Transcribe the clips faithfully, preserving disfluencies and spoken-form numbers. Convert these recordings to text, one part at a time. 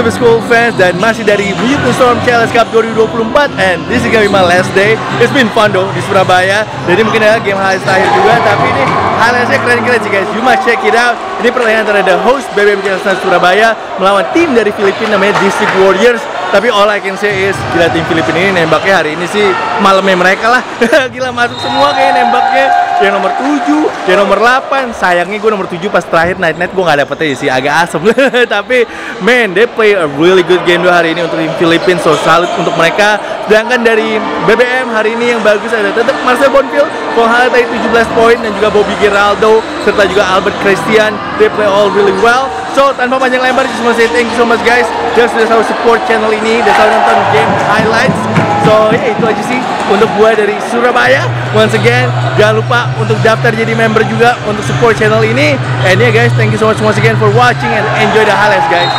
Super School fans dan masih dari Youth Storm Challenge Cup dua ribu dua puluh empat, and this is gonna be my last day. It's been fun though di Surabaya. Jadi mungkin ada game highlights terakhir juga, tapi ini highlightsnya keren-keren sih guys. You must check it out. Ini pertandingan antara the host B B M C L S Knights Surabaya melawan tim dari Filipina namanya District Warriors. Tapi all I can say is, gila tim Filipina ini nembaknya hari ini sih malamnya mereka lah. Gila masuk semua kayak nembaknya. Yang nomor tujuh, yang nomor delapan. Sayangnya gue nomor tujuh pas terakhir night night gue gak dapet aja sih, agak asem. Tapi man, they play a really good game dua hari ini untuk tim Filipina, so salut untuk mereka. Sedangkan dari B B M hari ini yang bagus ada tetap Marcel Bonfield kalau hal tadi tujuh belas poin, dan juga Bobby Gerardo serta juga Albert Christian. They play all really well. So tanpa panjang lebar, just wanna say thank you so much guys. Just sudah selalu support channel ini, dan selalu nonton game highlights. So ya, itu aja sih untuk gue dari Surabaya. Once again, jangan lupa untuk daftar jadi member juga untuk support channel ini. And yeah guys, thank you so much once again for watching, and enjoy the highlights guys.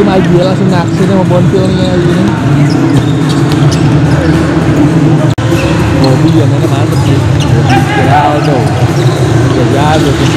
Tim aja langsung naksir sama Bonfieldnya gini. Bobby yang mana mantep sih, Geraldo udah jago sih.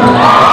Oh,